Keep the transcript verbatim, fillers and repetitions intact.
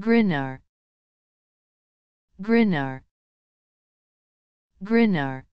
Grinar, Grinar, Grinar.